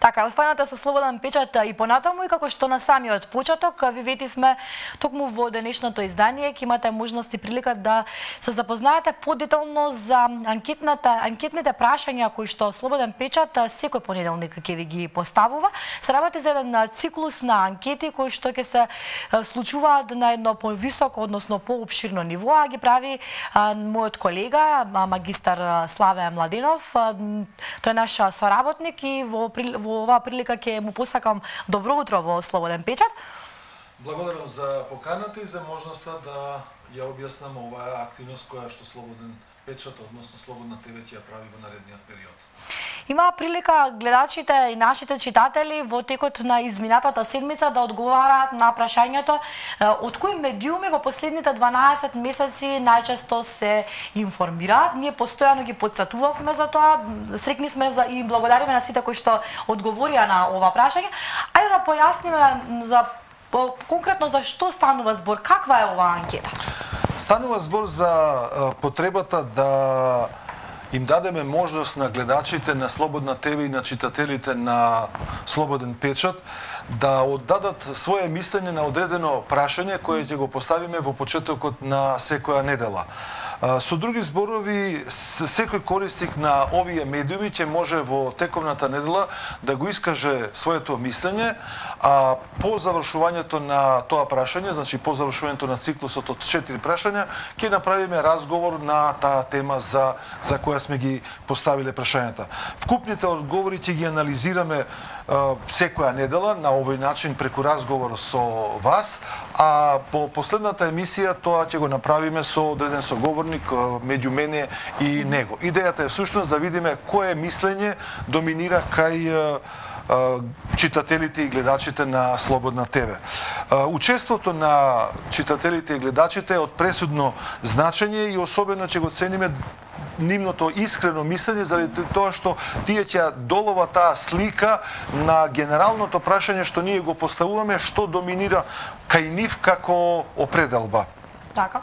Така, останате со Слободен печат и понатаму, и како што на самиот почеток ви видивме токму во денешното издание, ќе имате можност и прилика да се запознаете подетално за анкетните прашања кои што Слободен печат секој понеделник ќе ви ги поставува. Се работи за еден циклус на анкети кои што ќе се случуваат на едно повисоко, односно поопширно ниво, а ги прави мојот колега, магистар Славјан Младинов. Тој е наш соработник и во оваа прилика ќе му посакам добро утро во Слободен печат. Благодарам за поканата и за можноста да ја објаснам оваа активност која што Слободен печат, односно Слободна ТВ ќе ја прави во наредниот период. Има прилика гледачите и нашите читатели во текот на изминатата седмица да одговараат на прашањето од кои медиуми во последните 12 месеци најчесто се информираат. Ние постојано ги подсетувавме за тоа, срекни сме и благодариме на сите кои што одговорија на ова прашање. Ајде да појасниме конкретно за што станува збор, каква е оваа анкета? Станува збор за потребата да им дадеме можност на гледачите на Слободна ТВ и на читателите на Слободен печат да отдадат своје мислење на одредено прашање кое ќе го поставиме во почетокот на секоја недела. Со други зборови, секој корисник на овие медиуми ќе може во тековната недела да го искаже своето мислење, а по завршувањето на тоа прашање, значи по завршувањето на циклусот од 4 прашања, ќе направиме разговор на таа тема за која сме ги поставиле прашањата. Вкупните одговори ќе ги анализираме секоја недела на овој начин преку разговор со вас, а по последната емисија тоа ќе го направиме со одреден соговорник меѓу мене и него. Идејата е всушност да видиме кое мислење доминира кај читателите и гледачите на Слободна ТВ. Учеството на читателите и гледачите е од пресудно значење и особено ќе го цениме нивното искрено мислење заради тоа што тие ќе долова таа слика на генералното прашање што ние го поставуваме, што доминира кај нив како определба. Така.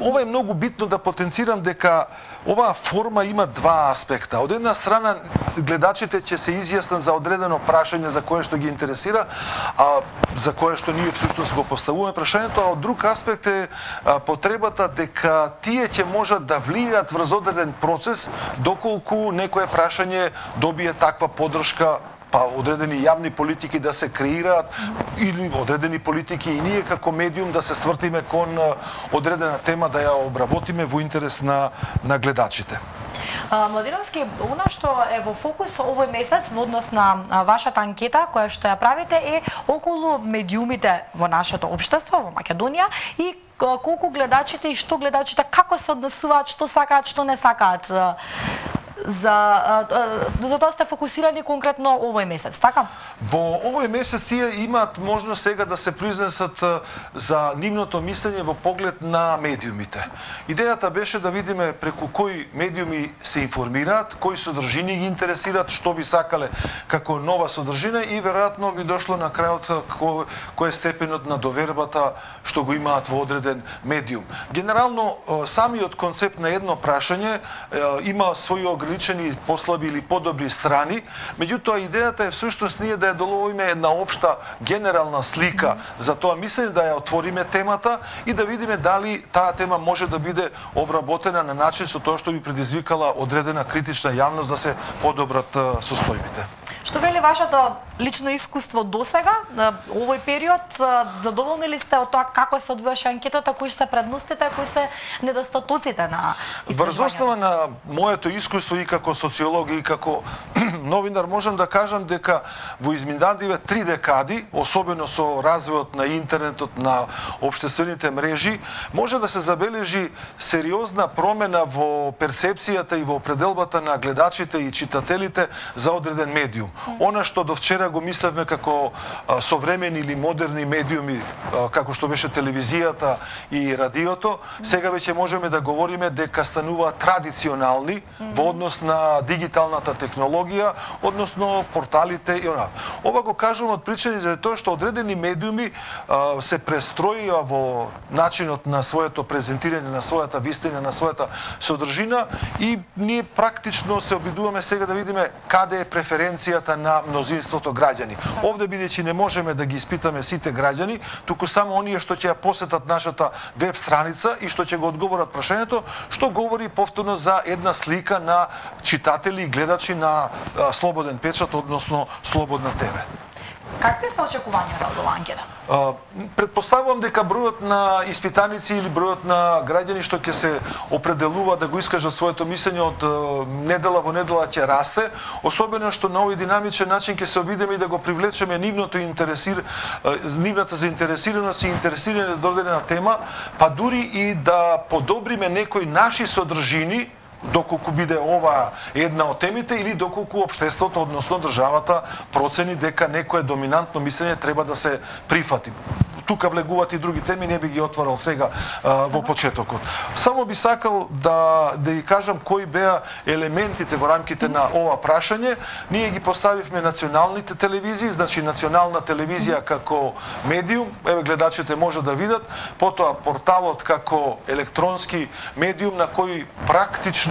Ова е многу битно да потенцирам дека оваа форма има два аспекта. Од една страна, гледачите ќе се изјаснат за одредено прашање за кое што ги интересира, а за кое што ние всушност го поставуваме прашањето, а од друг аспект е потребата дека тие ќе можат да влијат врз одреден процес доколку некое прашање добие таква поддршка, па одредени јавни политики да се креираат или одредени политики и ние како медиум да се свртиме кон одредена тема да ја обработиме во интерес на гледачите. Младиновски, она што е во фокус овој месец во однос на вашата анкета која што ја правите е околу медиумите во нашето општество, во Македонија, и колку гледачите и што гледачите, како се однесуваат, што сакаат, што не сакаат. За тоа сте фокусирани конкретно овој месец, така? Во овој месец тие имаат можност сега да се произнесат за нивното мислење во поглед на медиумите. Идејата беше да видиме преку кои медиуми се информираат, кои содржини ги интересираат, што би сакале како нова содржина и веројатно би дошло на крајот кој е степенот на довербата што го имаат во одреден медиум. Генерално, самиот концепт на едно прашање има своји ограничени послаби или подобри страни, меѓутоа идејата е всушност ние да ја доловиме една општа генерална слика за тоа мислење, да ја отвориме темата и да видиме дали таа тема може да биде обработена на начин со тоа што би предизвикала одредена критична јавност да се подобрат состојбите. Што вели вашето лично искуство досега, овој период, задоволни ли сте од тоа како се одвиваше анкетата, кои се предностите, кои се недостатоците на истражувањето? Врз основа на моето искуство и како социолог и како новинар можам да кажам дека во изминативе 3 декади, особено со развојот на интернетот, на општествените мрежи, може да се забележи сериозна промена во перцепцијата и во определбата на гледачите и читателите за одреден медиум. Она што до вчера го мислевме како современи или модерни медиуми, како што беше телевизијата и радиото, сега веќе можеме да говориме дека станува традиционални во однос на дигиталната технологија, односно порталите и она. Ова го кажувам од причини заради тоа што одредени медиуми се престроија во начинот на своето презентирање, на својата вистина, на својата содржина, и ние практично се обидуваме сега да видиме каде е преференцијата на мнозинството граѓани. Овде, бидејќи не можеме да ги испитаме сите граѓани, туку само оние што ќе ја посетат нашата веб страница и што ќе го одговорат прашањето, што говори повторно за една слика на читатели и гледачи на Слободен печат, односно Слободна ТВ. Какви се очекувањата од анкета? Предпоставувам дека бројот на испитаници или бројот на граѓани што ќе се определува да го искажат своето мислење од недела во недела ќе расте, особено што на овој динамичен начин ќе се обидеме и да го привлечеме нивната заинтересираност и интересирање за додадена тема, па дури и да подобриме некои наши содржини доколку биде ова една од темите или доколку општеството, односно државата, процени дека некое доминантно мислење треба да се прифати. Тука влегуваат и други теми, не би ги отварал сега во почетокот. Само би сакал да ја кажам кои беа елементите во рамките на ова прашање. Ние ги поставивме националните телевизии, значи национална телевизија како медиум, еве гледачите може да видат, потоа порталот како електронски медиум на кој практично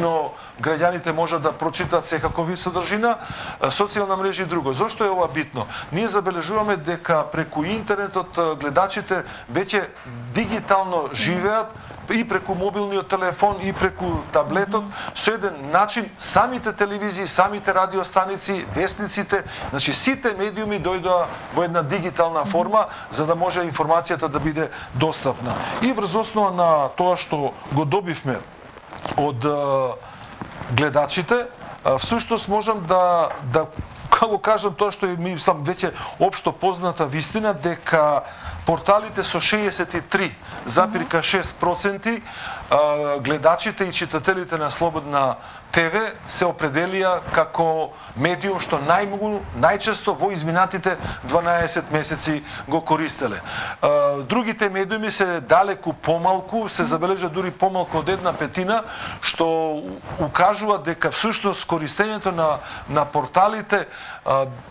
граѓаните може да прочитаат секакови содржина, социјална мрежа и друго. Зошто е ова битно? Ние забележуваме дека преку интернетот гледачите веќе дигитално живеат и преку мобилниот телефон и преку таблетот. Со еден начин самите телевизии, самите радиостаници, вестниците, значи сите медиуми дојдоа во една дигитална форма за да може информацијата да биде достапна. И врз основа на тоа што го добивме од гледачите, всушност можам да го кажам тоа што ми сам веќе општо позната вистина, дека порталите со 63,6% гледачите и читателите на Слободна ТВ се определија како медиум што најчесто во изминатите 12 месеци го користеле. Другите медиуми се далеку помалку, се забележа дури помалку од 1/5, што укажува дека всушност користењето на порталите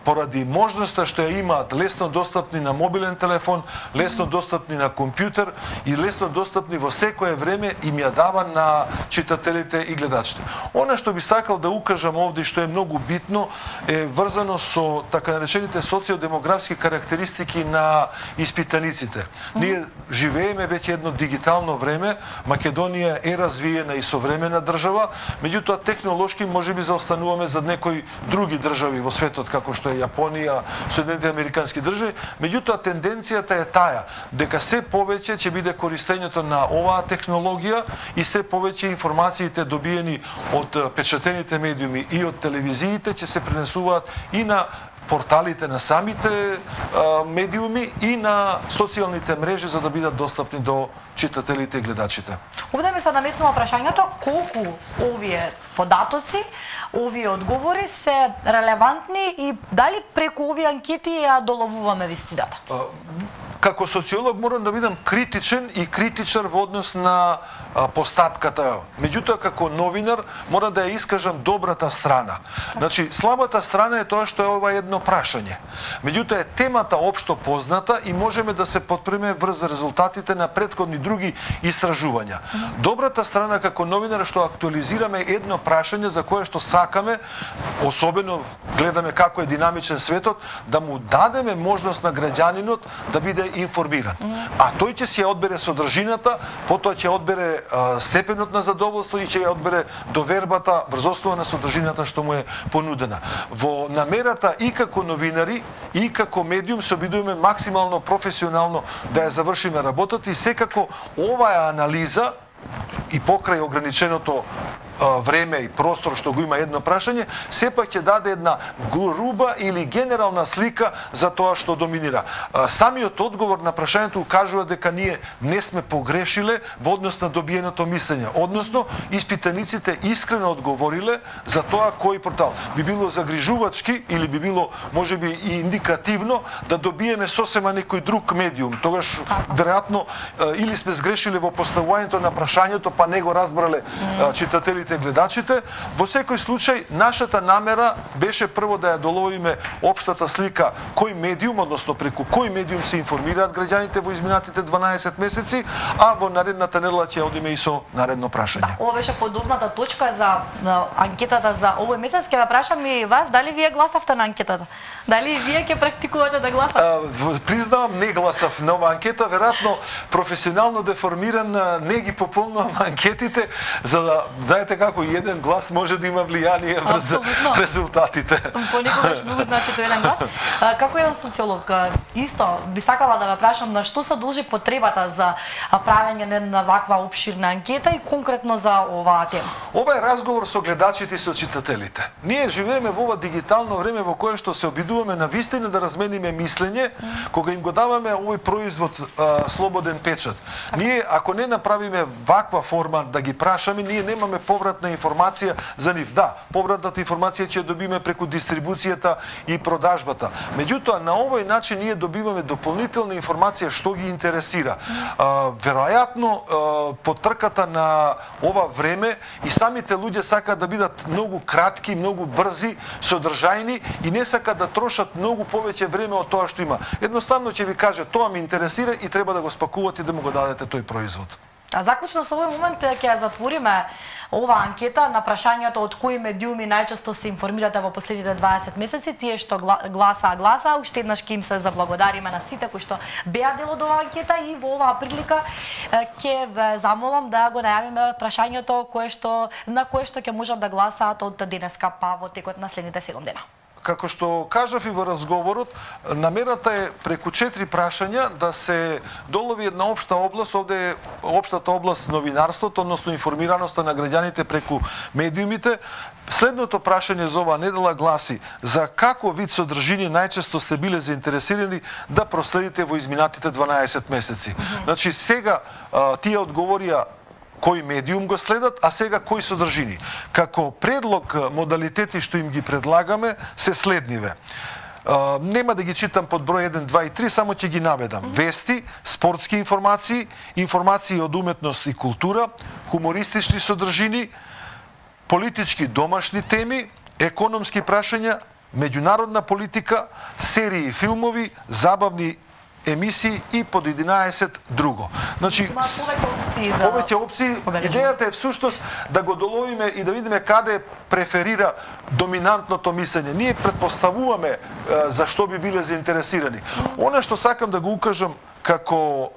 поради можноста што ја имаат лесно достапни на мобилен телефон, лесно достапни на компјутер и лесно достапни во секое време, им ја дава на читателите и гледачите. Она што би сакал да укажам овде, што е многу битно, е врзано со така наречените социодемографски карактеристики на испитаниците. Ние живееме веќе едно дигитално време, Македонија е развиена и современа држава, меѓутоа технолошки можеби заостануваме за некои други држави во светот, како што е Јапонија, Соединетите Американски држави, меѓутоа тенденцијата е таја, дека се повеќе ќе биде користењето на оваа технологија и се повеќе информациите добиени од печатените медиуми и од телевизиите ќе се пренесуваат и на порталите на самите медиуми и на социјалните мрежи за да бидат достапни до читателите и гледачите. Овде ми се наметнува прашањето колку овие податоци, овие одговори се релевантни и дали преку овие анкети ја доловуваме вистината? Како социолог морам да бидам критичен и критичар во однос на постапката. Меѓутоа, како новинар, морам да ја искажам добрата страна. Значи, слабата страна е тоа што е ова едно прашање. Меѓутоа, темата општо позната и можеме да се подпреме врз резултатите на претходни други истражувања. Добрата страна како новинар што актуализираме едно прашање за кое што сакаме, особено гледаме како е динамичен светот, да му дадеме можност на граѓанинот да биде информиран. А тој ќе си ја одбере содржината, потоа ќе одбере степенот на задоволство и ќе ја одбере довербата врз основа на содржината што му е понудена. Во намерата и како новинари, и како медиум се обидуваме максимално професионално да ја завршиме работата и секако оваа анализа и покрај ограниченото vreme i prostor što go ima jedno prašanje, sepak je dade jedna gruba ili generalna slika za toa što dominira. Самиот одговор на прашањето укажува дека ние не сме погрешиле во однос на добиеното мислење, односно испитаниците искрено одговориле за тоа кој портал. Би било загрижувачки или би било можеби и индикативно да добиеме сосема некој друг медиум. Тогаш веројатно или сме сгрешиле во поставувањето на прашањето, па не го разбрале читателите и гледачите. Во секој случај нашата намера беше прво да ја доловиме општата слика кој медиум, односно преку кој медиум се информираат граѓаните во изминатите 12 месеци, а во наредната недела ќе одиме и со наредно прашање. Ова беше подобната точка за анкетата за овој месец. Ќе ве прашам и вас, дали вие гласавте на анкетата? Дали вие ќе практикувате да гласавте? Признавам, не гласав на ова анкета, веројатно професионално деформиран, не ги пополнувам анкетите за да знаете како еден глас може да има влијание врз резултатите. Понекогаш многу значи тој еден глас. Како еден социолог, исто би сакала да ве прашам на што се должи потребата за правење на ваква опширна анкета и конкретно за оваа тема. Ова е разговор со гледачите и со читателите. Ние живееме во ова дигитално време во кое што се обидуваме на вистина да размениме мислење, кога им го даваме овој производ слободен печат. Ние ако не направиме ваква форма да ги прашаме, ние немаме повратна информација за нив. Да, повратната информација ќе добиме преку дистрибуцијата и продажбата. Меѓутоа на овој начин ние добиваме дополнителна информација што ги интересира. Веројатно по трката на ова време и самите луѓе сакаат да бидат многу кратки, многу брзи, содржајни и не сакаат да трошат многу повеќе време од тоа што има. Едноставно ќе ви каже тоа ми интересира и треба да го спакувате и да му го дадете тој производ. А заклучно со овој момент ќе затвориме ова анкета на прашањето од кои медиуми најчесто се информирате во последните 20 месеци, тие што гласа, уште еднаш ќе им се заблагодариме на сите кои што беа дел од оваа анкета и во оваа прилика ќе ве замолам да го најавиме прашањето на кое што ќе можат да гласаат од денеска па во текот на следните 7 дена. Како што кажав и во разговорот, намерата е преку 4 прашања да се долови една општа област. Овде е општата област новинарството, односно информираноста на граѓаните преку медиумите. Следното прашање за оваа недела гласи: за како вид содржини најчесто сте биле заинтересирани да проследите во изминатите 12 месеци? Значи сега тие одговорија кој медиум го следат, а сега кои содржини. Како предлог модалитети што им ги предлагаме се следниве. Нема да ги читам под број 1, 2 и 3, само ќе ги наведам. Вести, спортски информации, информации од уметност и култура, хумористични содржини, политички домашни теми, економски прашања, меѓународна политика, серии филмови, забавни емисии и под 11 друго. Значи, повеќе опции. Идејата е всушност да го доловиме и да видиме каде преферира доминантното мислење. Ние предпоставуваме за што би биле заинтересирани. Она што сакам да го укажам како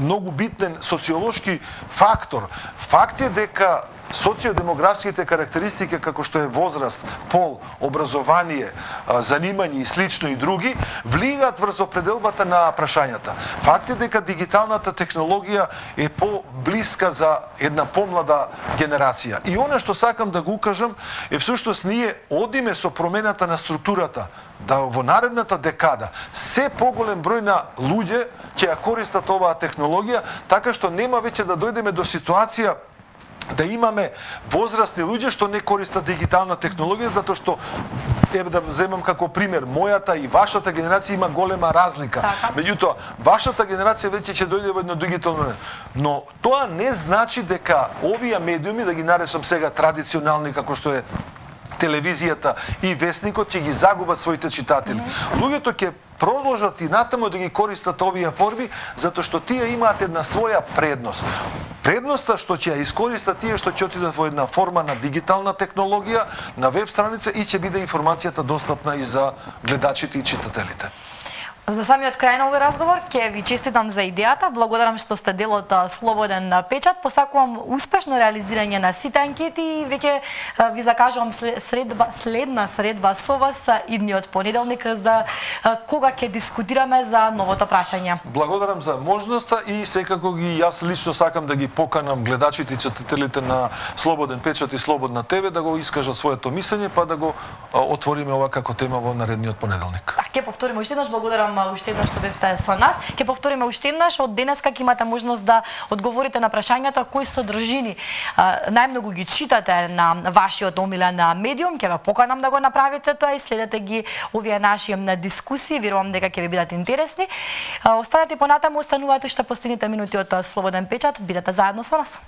многу битен социолошки фактор. Факт е дека социодемографските карактеристики, како што е возраст, пол, образование, занимање и слично и други, влијаат врз определбата на прашањата. Факт е дека дигиталната технологија е поблиска за една помлада генерација. И она што сакам да го укажам е всушност ние одиме со промената на структурата, да во наредната декада се поголем број на луѓе ќе ја користат оваа технологија, така што нема веќе да дојдеме до ситуација да имаме возрастни луѓе што не користат дигитална технологија, затоа што, да земам како пример, мојата и вашата генерација има голема разлика. Меѓутоа, вашата генерација веќе ќе дојде во едно дигитално. Но тоа не значи дека овие медиуми, да ги наречам сега традиционални, како што е телевизијата и вестникот, ќе ги загубат своите читатели. Луѓето ќе продолжат и натаму да ги користат овие форми, затоа што тие имаат една своја предност. Предноста што ќе ја искористат тие што ќе отидат во една форма на дигитална технологија, на веб страница и ќе биде информацијата достапна и за гледачите и читателите. За самиот крај на овој разговор ќе ви честитам за идејата, благодарам што сте дел од Слободен печат, посакувам успешно реализирање на сите анкети и веќе ви закажувам следна средба со вас идниот понеделник за кога ќе дискутираме за новото прашање. Благодарам за можноста и секако ги јас лично сакам да ги поканам гледачите и читателите на Слободен печат и Слободна ТВ да го искажат своето мислење па да го отвориме ова како тема во наредниот понеделник. Ќе повториме уште еднаш, благодарам уште еднаш што бевте со нас. Ќе повториме уште еднаш, од денеска ќе имате можност да одговорите на прашањата кои содржини најмногу ги читате на вашиот омилен медиум. Ќе ве поканам да го направите тоа и следете ги овие наши дискусии. Верувам дека ќе ви бидат интересни. Останете понатаму, останувајте уште последните минути од Слободен печат. Бидете заедно со нас.